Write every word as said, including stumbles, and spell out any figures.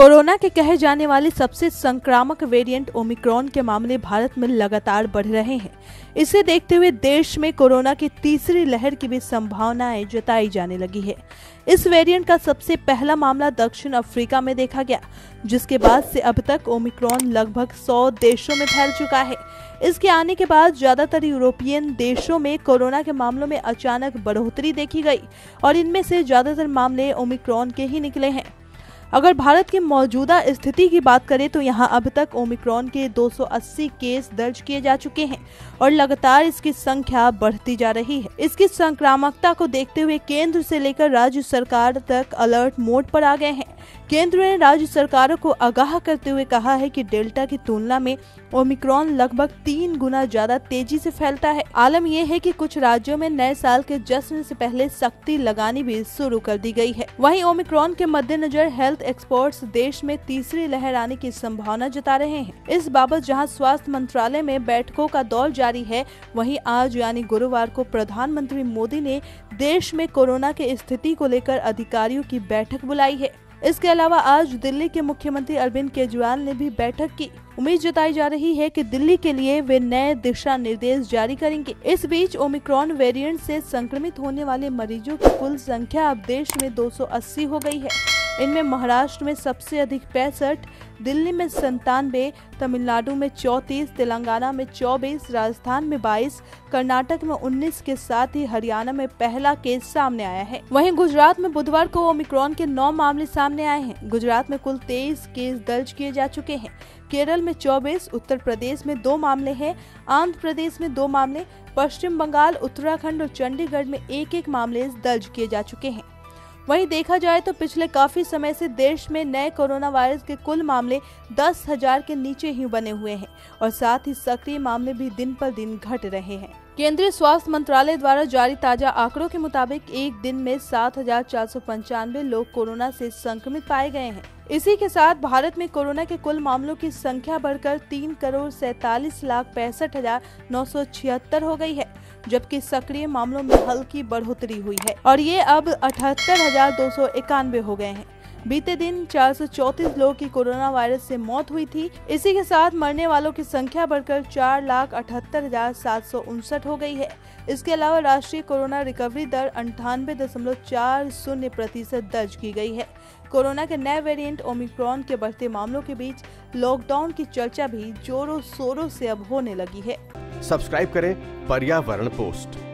Corona के कहे जाने वाले सबसे संक्रामक वेरिएंट ओमिक्रॉन के मामले भारत में लगातार बढ़ रहे हैं। इसे देखते हुए देश में कोरोना की तीसरी लहर की भी संभावनाएं जताई जाने लगी है। इस वेरिएंट का सबसे पहला मामला दक्षिण अफ्रीका में देखा गया, जिसके बाद से अब तक ओमिक्रॉन लगभग सौ देशों में फैल चुका है। इसके आने के बाद ज्यादातर यूरोपियन देशों में कोरोना के मामलों में अचानक बढ़ोतरी देखी गई और इनमें से ज्यादातर मामले ओमिक्रॉन के ही निकले हैं। अगर भारत की मौजूदा स्थिति की बात करें तो यहां अब तक ओमिक्रॉन के दो सौ अस्सी केस दर्ज किए जा चुके हैं और लगातार इसकी संख्या बढ़ती जा रही है। इसकी संक्रामकता को देखते हुए केंद्र से लेकर राज्य सरकार तक अलर्ट मोड पर आ गए हैं। केंद्र ने राज्य सरकारों को आगाह करते हुए कहा है कि डेल्टा की तुलना में ओमिक्रॉन लगभग तीन गुना ज्यादा तेजी से फैलता है। आलम यह है कि कुछ राज्यों में नए साल के जश्न से पहले सख्ती लगानी भी शुरू कर दी गई है। वहीं ओमिक्रॉन के मद्देनजर हेल्थ एक्सपर्ट्स देश में तीसरी लहर आने की संभावना जता रहे हैं। इस बाबत जहां स्वास्थ्य मंत्रालय में बैठकों का दौर जारी है, वहीं आज यानी गुरुवार को प्रधानमंत्री मोदी ने देश में कोरोना की स्थिति को लेकर अधिकारियों की बैठक बुलाई है। इसके अलावा आज दिल्ली के मुख्यमंत्री अरविंद केजरीवाल ने भी बैठक की। उम्मीद जताई जा रही है कि दिल्ली के लिए वे नए दिशा निर्देश जारी करेंगे। इस बीच ओमिक्रॉन वेरिएंट से संक्रमित होने वाले मरीजों की कुल संख्या अब देश में दो सौ अस्सी हो गई है। इनमें महाराष्ट्र में सबसे अधिक पैंसठ, दिल्ली में संतानवे, तमिलनाडु में चौंतीस, तेलंगाना में चौबीस, राजस्थान में बाईस, कर्नाटक में उन्नीस के साथ ही हरियाणा में पहला केस सामने आया है। वहीं गुजरात में बुधवार को ओमिक्रॉन के नौ मामले सामने आए हैं। गुजरात में कुल तेईस केस दर्ज किए जा चुके हैं। केरल में चौबीस, उत्तर प्रदेश में दो मामले हैं, आंध्र प्रदेश में दो मामले, पश्चिम बंगाल, उत्तराखंड और चंडीगढ़ में एक एक मामले दर्ज किए जा चुके हैं। वहीं देखा जाए तो पिछले काफी समय से देश में नए कोरोना वायरस के कुल मामले दस हजार के नीचे ही बने हुए हैं और साथ ही सक्रिय मामले भी दिन पर दिन घट रहे हैं। केंद्रीय स्वास्थ्य मंत्रालय द्वारा जारी ताजा आंकड़ों के मुताबिक एक दिन में सात हजार चार सौ पंचानवे लोग कोरोना से संक्रमित पाए गए हैं। इसी के साथ भारत में कोरोना के कुल मामलों की संख्या बढ़कर तीन करोड़ सैतालीस लाख पैंसठ हजार नौ सौ छिहत्तर हो गई है, जबकि सक्रिय मामलों में हल्की बढ़ोतरी हुई है और ये अब अठहत्तर हजार दो सौ इक्यानवे हो गए हैं। बीते दिन चार सौ चौंतीस लोगों की कोरोना वायरस से मौत हुई थी। इसी के साथ मरने वालों की संख्या बढ़कर चार लाख अठहत्तर हजार सात सौ उनसठ हो गई है। इसके अलावा राष्ट्रीय कोरोना रिकवरी दर अंठानवे दशमलव चार शून्य प्रतिशत दर्ज की गई है। कोरोना के नए वेरिएंट ओमिक्रॉन के बढ़ते मामलों के बीच लॉकडाउन की चर्चा भी जोरों शोरों से अब होने लगी है। सब्सक्राइब करें पर्यावरण पोस्ट।